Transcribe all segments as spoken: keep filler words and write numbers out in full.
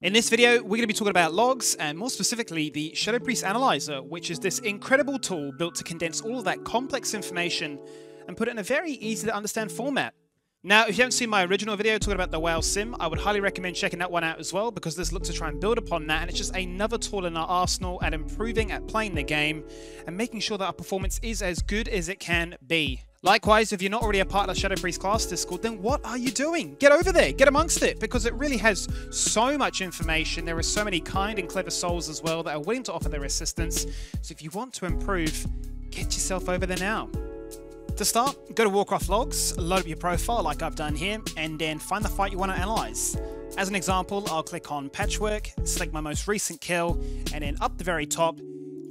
In this video, we're going to be talking about logs, and more specifically, the Shadow Priest Analyzer, which is this incredible tool built to condense all of that complex information and put it in a very easy-to-understand format. Now, if you haven't seen my original video talking about the WoW sim, I would highly recommend checking that one out as well, because this looks to try and build upon that, and it's just another tool in our arsenal at improving at playing the game and making sure that our performance is as good as it can be. Likewise, if you're not already a part of the Shadow Priest class Discord, then what are you doing? Get over there, get amongst it, because it really has so much information. There are so many kind and clever souls as well that are willing to offer their assistance. So if you want to improve, get yourself over there now. To start, go to Warcraft Logs, load up your profile like I've done here, and then find the fight you want to analyze. As an example, I'll click on Patchwerk, select my most recent kill, and then up the very top,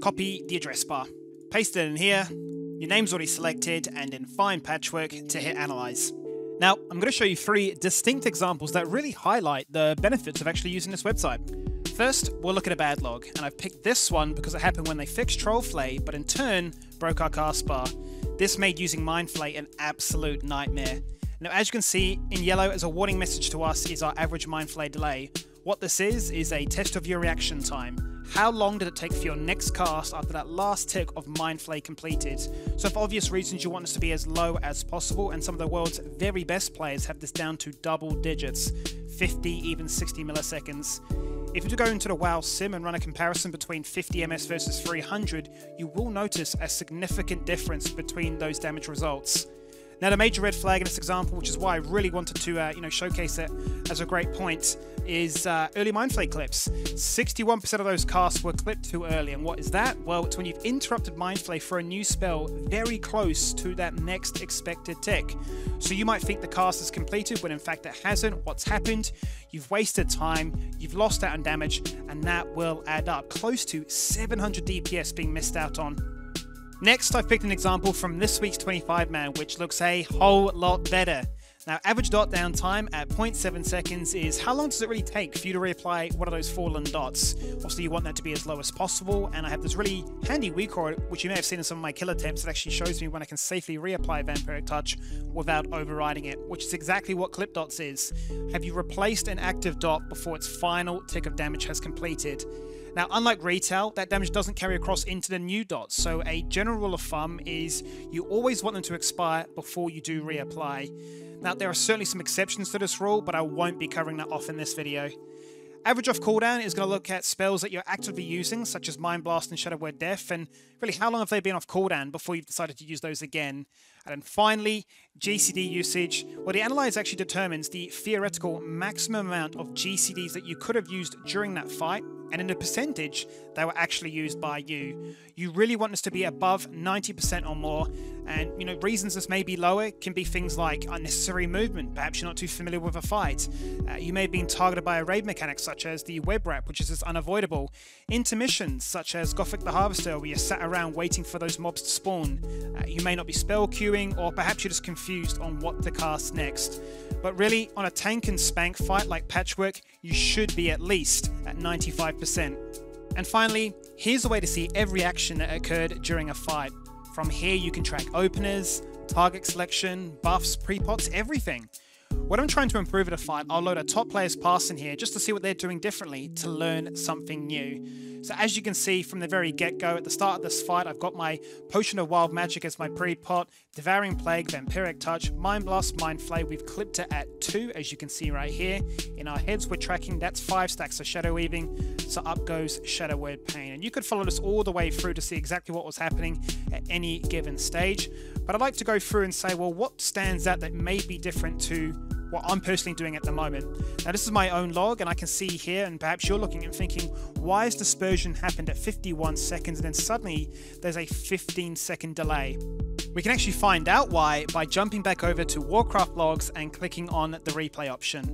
copy the address bar. Paste it in here. Your name's already selected, and then find Patchwerk to hit Analyze. Now, I'm going to show you three distinct examples that really highlight the benefits of actually using this website. First, we'll look at a bad log, and I've picked this one because it happened when they fixed Troll Flay, but in turn, broke our cast bar. This made using Mind Flay an absolute nightmare. Now, as you can see, in yellow as a warning message to us is our average Mind Flay delay. What this is, is a test of your reaction time. How long did it take for your next cast after that last tick of Mind Flay completed? So for obvious reasons, you want this to be as low as possible, and some of the world's very best players have this down to double digits, fifty, even sixty milliseconds. If you go into the WoW sim and run a comparison between fifty M S versus three hundred, you will notice a significant difference between those damage results. Now, the major red flag in this example, which is why I really wanted to uh, you know, showcase it as a great point, is uh, early Mind Flay clips. sixty-one percent of those casts were clipped too early, and what is that? Well, it's when you've interrupted Mind Flay for a new spell very close to that next expected tick. So you might think the cast is completed when in fact it hasn't. What's happened? You've wasted time, you've lost out on damage, and that will add up. Close to seven hundred D P S being missed out on. Next, I've picked an example from this week's twenty-five man, which looks a whole lot better. Now, average dot down time at zero point seven seconds is how long does it really take for you to reapply one of those fallen dots? Obviously, you want that to be as low as possible, and I have this really handy WeakAura, which you may have seen in some of my kill attempts, that actually shows me when I can safely reapply Vampiric Touch without overriding it, which is exactly what clip dots is. Have you replaced an active dot before its final tick of damage has completed? Now, unlike retail, that damage doesn't carry across into the new dots, so a general rule of thumb is you always want them to expire before you do reapply. Now, there are certainly some exceptions to this rule, but I won't be covering that off in this video. Average off cooldown is going to look at spells that you're actively using, such as Mind Blast and Shadow Word: Death, and really how long have they been off cooldown before you've decided to use those again. And then finally, G C D usage. Well, the analyzer actually determines the theoretical maximum amount of G C Ds that you could have used during that fight, and in the percentage they were actually used by you. You really want this to be above ninety percent or more, and you know, reasons this may be lower can be things like unnecessary movement, perhaps you're not too familiar with a fight, uh, you may have been targeted by a raid mechanic such as the web wrap, which is just unavoidable, intermissions such as Gothic the Harvester where you're sat around waiting for those mobs to spawn, uh, you may not be spell queuing, or perhaps you're just confused on what to cast next. But really, on a tank and spank fight like Patchwerk, you should be at least at ninety-five percent. And finally, here's a way to see every action that occurred during a fight. From here you can track openers, target selection, buffs, pre-pots, everything. When I'm trying to improve at a fight, I'll load a top player's pass in here just to see what they're doing differently to learn something new. So as you can see from the very get-go, at the start of this fight, I've got my Potion of Wild Magic as my pre-pot, Devouring Plague, Vampiric Touch, Mind Blast, Mind Flay. We've clipped it at two, as you can see right here. In our heads, we're tracking, that's five stacks of Shadow Weaving, so up goes Shadow Word Pain. And you could follow this all the way through to see exactly what was happening at any given stage. But I'd like to go through and say, well, what stands out that may be different to what I'm personally doing at the moment. Now, this is my own log, and I can see here, and perhaps you're looking and thinking, why has dispersion happened at fifty-one seconds and then suddenly there's a fifteen second delay? We can actually find out why by jumping back over to Warcraft Logs and clicking on the replay option.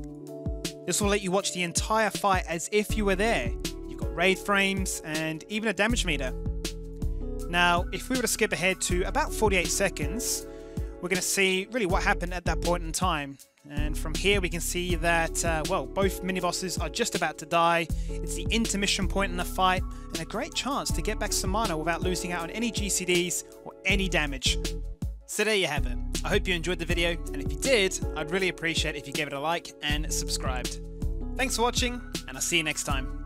This will let you watch the entire fight as if you were there. You've got raid frames and even a damage meter. Now, if we were to skip ahead to about forty-eight seconds, we're going to see really what happened at that point in time. And from here we can see that, uh, well, both mini-bosses are just about to die. It's the intermission point in the fight, and a great chance to get back some mana without losing out on any G C Ds or any damage. So there you have it. I hope you enjoyed the video, and if you did, I'd really appreciate it if you gave it a like and subscribed. Thanks for watching, and I'll see you next time.